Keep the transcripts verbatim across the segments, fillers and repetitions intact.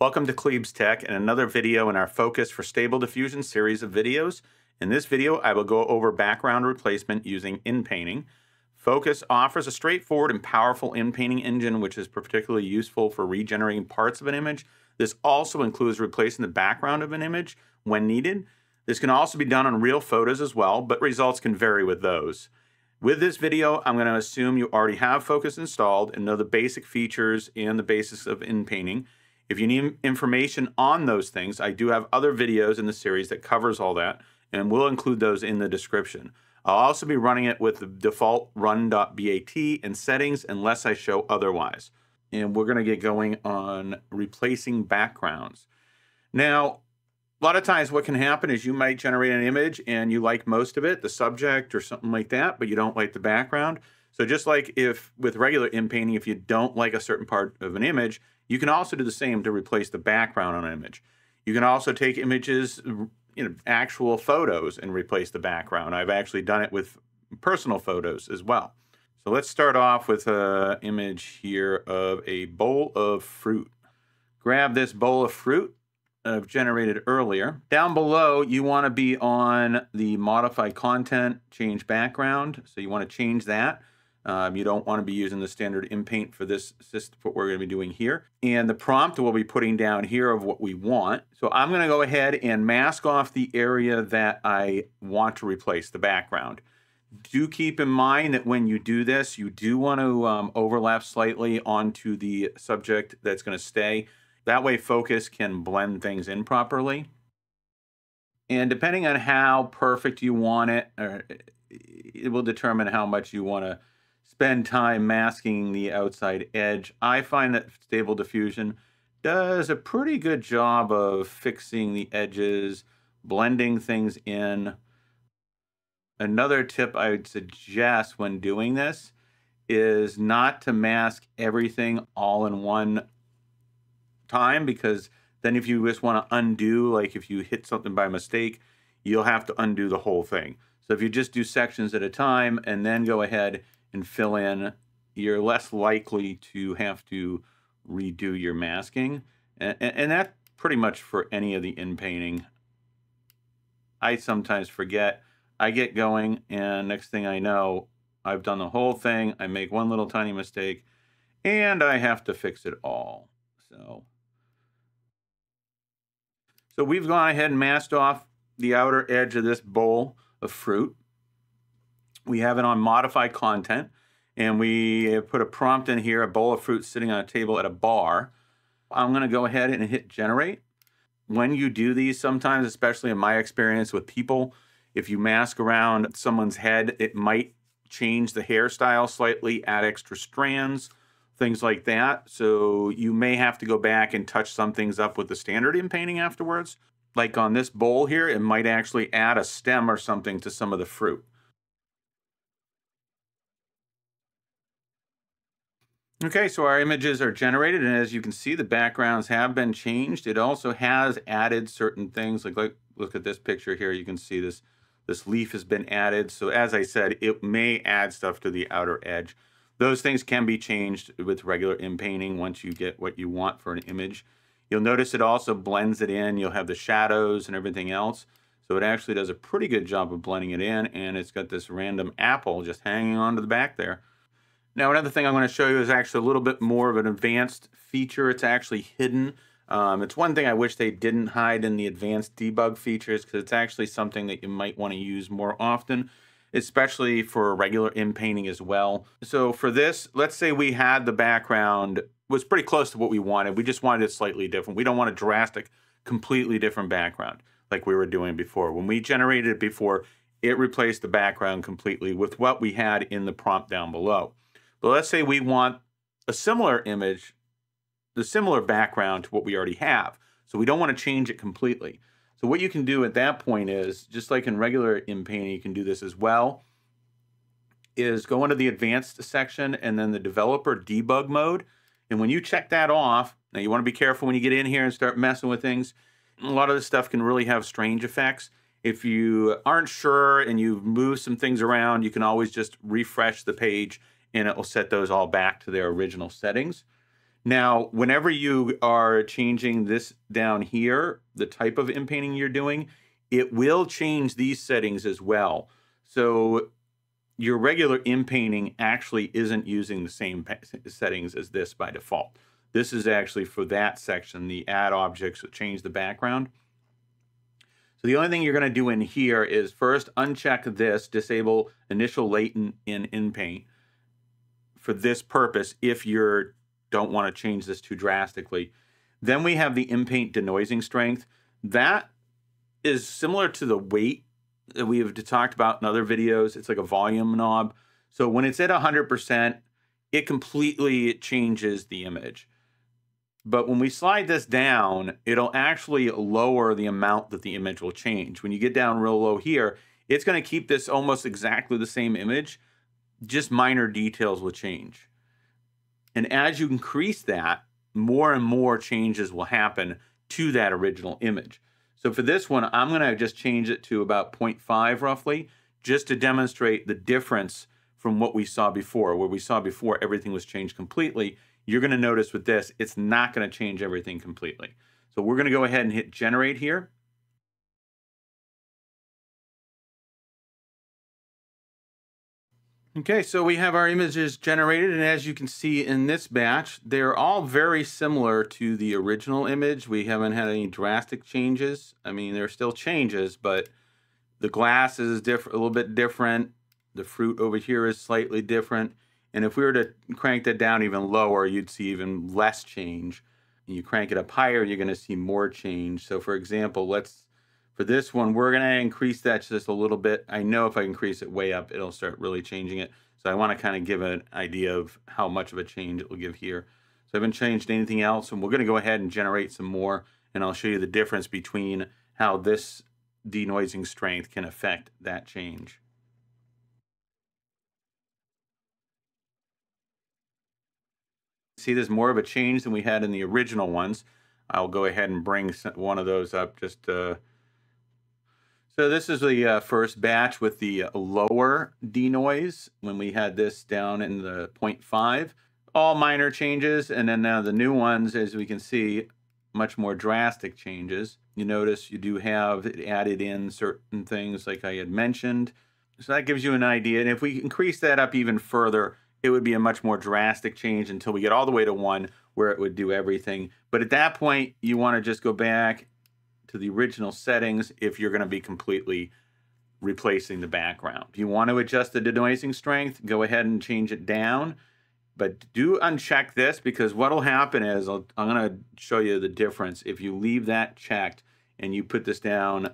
Welcome to Kleebz Tech and another video in our Fooocus for Stable Diffusion series of videos. In this video, I will go over background replacement using inpainting. Fooocus offers a straightforward and powerful inpainting engine, which is particularly useful for regenerating parts of an image. This also includes replacing the background of an image when needed. This can also be done on real photos as well, but results can vary with those. With this video, I'm going to assume you already have Fooocus installed and know the basic features and the basics of inpainting. If you need information on those things, I do have other videos in the series that covers all that, and we'll include those in the description. I'll also be running it with the default run.bat and settings unless I show otherwise. And we're going to get going on replacing backgrounds. Now, a lot of times what can happen is you might generate an image and you like most of it, the subject or something like that, but you don't like the background. So just like if with regular inpainting, if you don't like a certain part of an image, you can also do the same to replace the background on an image. You can also take images, you know, actual photos, and replace the background. I've actually done it with personal photos as well. So let's start off with an image here of a bowl of fruit. Grab this bowl of fruit I've generated earlier. Down below, you want to be on the modify content, change background. So you want to change that. Um, you don't want to be using the standard inpaint for this, this what we're going to be doing here. And the prompt we'll be putting down here of what we want. So I'm going to go ahead and mask off the area that I want to replace the background. Do keep in mind that when you do this, you do want to um, overlap slightly onto the subject that's going to stay. That way Fooocus can blend things in properly. And depending on how perfect you want it, or it will determine how much you want to spend time masking the outside edge. I find that Stable Diffusion does a pretty good job of fixing the edges, blending things in. Another tip I would suggest when doing this is not to mask everything all in one time, because then if you just want to undo, like if you hit something by mistake, you'll have to undo the whole thing. So if you just do sections at a time and then go ahead and fill in, you're less likely to have to redo your masking. And, and, and that's pretty much for any of the inpainting. I sometimes forget. I get going, and next thing I know, I've done the whole thing. I make one little tiny mistake, and I have to fix it all. So, so we've gone ahead and masked off the outer edge of this bowl of fruit. We have it on modify content, and we put a prompt in here, a bowl of fruit sitting on a table at a bar. I'm going to go ahead and hit generate. When you do these, sometimes, especially in my experience with people, if you mask around someone's head, it might change the hairstyle slightly, add extra strands, things like that. So you may have to go back and touch some things up with the standard inpainting afterwards. Like on this bowl here, it might actually add a stem or something to some of the fruit. Okay, so our images are generated, and as you can see, the backgrounds have been changed. It also has added certain things. Like, like look at this picture here. You can see this, this leaf has been added. So as I said, it may add stuff to the outer edge. Those things can be changed with regular inpainting once you get what you want for an image. You'll notice it also blends it in. You'll have the shadows and everything else. So it actually does a pretty good job of blending it in, and it's got this random apple just hanging onto the back there. Now, another thing I'm going to show you is actually a little bit more of an advanced feature. It's actually hidden. Um, it's one thing I wish they didn't hide in the advanced debug features, because it's actually something that you might want to use more often, especially for regular inpainting as well. So for this, let's say we had the background was pretty close to what we wanted. We just wanted it slightly different. We don't want a drastic, completely different background like we were doing before. When we generated it before, it replaced the background completely with what we had in the prompt down below. But let's say we want a similar image, the similar background to what we already have. So we don't want to change it completely. So what you can do at that point is, just like in regular inpainting, you can do this as well, is go into the advanced section and then the developer debug mode. And when you check that off, now you want to be careful when you get in here and start messing with things. A lot of this stuff can really have strange effects. If you aren't sure and you move some things around, you can always just refresh the page, and it will set those all back to their original settings. Now, whenever you are changing this down here, the type of inpainting you're doing, it will change these settings as well. So your regular inpainting actually isn't using the same settings as this by default. This is actually for that section, the add objects, so change the background. So the only thing you're going to do in here is first uncheck this, disable initial latent in inpaint for this purpose if you don't want to change this too drastically. Then we have the inpaint denoising strength. That is similar to the weight that we have talked about in other videos. It's like a volume knob. So when it's at one hundred percent, it completely changes the image. But when we slide this down, it'll actually lower the amount that the image will change. When you get down real low here, it's going to keep this almost exactly the same image. Just minor details will change. And as you increase that, more and more changes will happen to that original image. So for this one, I'm going to just change it to about zero point five roughly, just to demonstrate the difference from what we saw before. Where we saw before, everything was changed completely. You're going to notice with this, it's not going to change everything completely. So we're going to go ahead and hit generate here. Okay, so we have our images generated, and as you can see in this batch, they're all very similar to the original image. We haven't had any drastic changes. I mean, there are still changes, but the glass is different, a little bit different. The fruit over here is slightly different. And if we were to crank that down even lower, you'd see even less change. And you crank it up higher, you're going to see more change. So for example, let's, for this one, we're going to increase that just a little bit. I know if I increase it way up, it'll start really changing it. So I want to kind of give an idea of how much of a change it will give here. So I haven't changed anything else, and we're going to go ahead and generate some more, and I'll show you the difference between how this denoising strength can affect that change. See, there's more of a change than we had in the original ones. I'll go ahead and bring one of those up just to... So this is the uh, first batch with the lower denoise when we had this down in the zero point five. All minor changes, and then now the new ones, as we can see, much more drastic changes. You notice you do have it added in certain things like I had mentioned. So that gives you an idea, and if we increase that up even further, it would be a much more drastic change until we get all the way to one where it would do everything. But at that point, you want to just go back to the original settings if you're going to be completely replacing the background. If you want to adjust the denoising strength, go ahead and change it down. But do uncheck this, because what will happen is, I'll, I'm going to show you the difference. If you leave that checked and you put this down,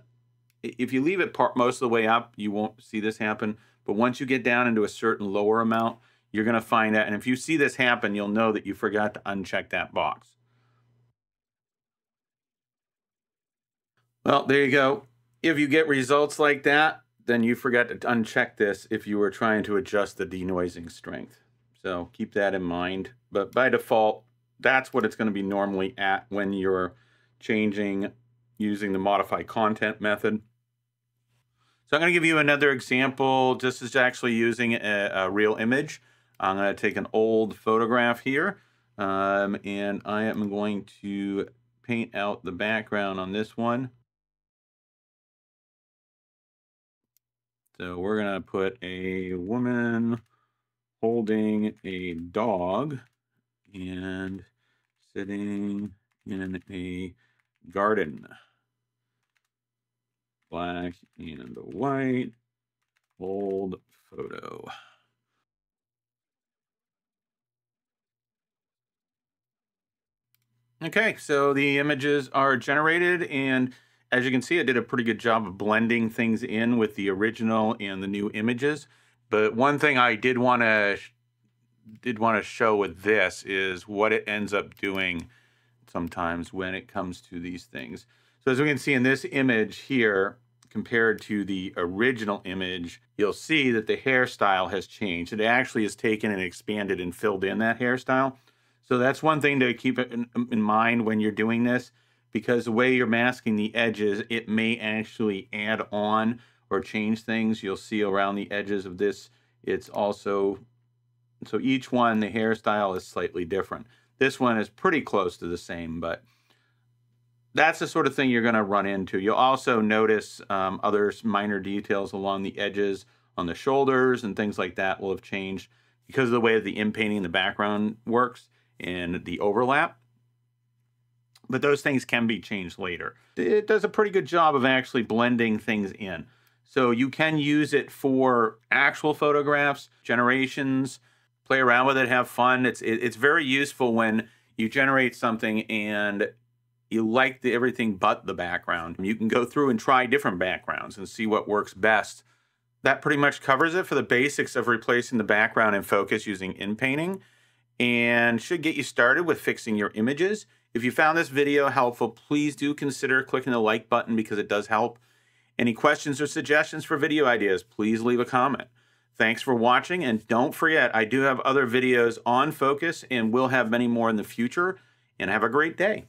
if you leave it part, most of the way up, you won't see this happen. But once you get down into a certain lower amount, you're going to find that, and if you see this happen, you'll know that you forgot to uncheck that box. Well, there you go. If you get results like that, then you forgot to uncheck this if you were trying to adjust the denoising strength. So keep that in mind. But by default, that's what it's going to be normally at when you're changing using the modify content method. So I'm going to give you another example. This is actually using a, a real image. I'm going to take an old photograph here, um, and I am going to paint out the background on this one. So we're going to put a woman holding a dog and sitting in a garden. Black and white, old photo. Okay, so the images are generated, and as you can see, I did a pretty good job of blending things in with the original and the new images. But one thing I did want to did want to show with this is what it ends up doing sometimes when it comes to these things. So as we can see in this image here, compared to the original image, you'll see that the hairstyle has changed. It actually is taken and expanded and filled in that hairstyle. So that's one thing to keep in, in mind when you're doing this, because the way you're masking the edges, it may actually add on or change things. You'll see around the edges of this, it's also, so each one, the hairstyle is slightly different. This one is pretty close to the same, but that's the sort of thing you're going to run into. You'll also notice um, other minor details along the edges on the shoulders and things like that will have changed because of the way the inpainting in the background works and the overlap. But those things can be changed later. It does a pretty good job of actually blending things in. So you can use it for actual photographs, generations, play around with it, have fun. It's, it, it's very useful when you generate something and you like the everything but the background. You can go through and try different backgrounds and see what works best. That pretty much covers it for the basics of replacing the background in Fooocus using inpainting, and should get you started with fixing your images. If you found this video helpful, please do consider clicking the like button because it does help. Any questions or suggestions for video ideas, please leave a comment. Thanks for watching, and don't forget, I do have other videos on Fooocus and will have many more in the future, and have a great day.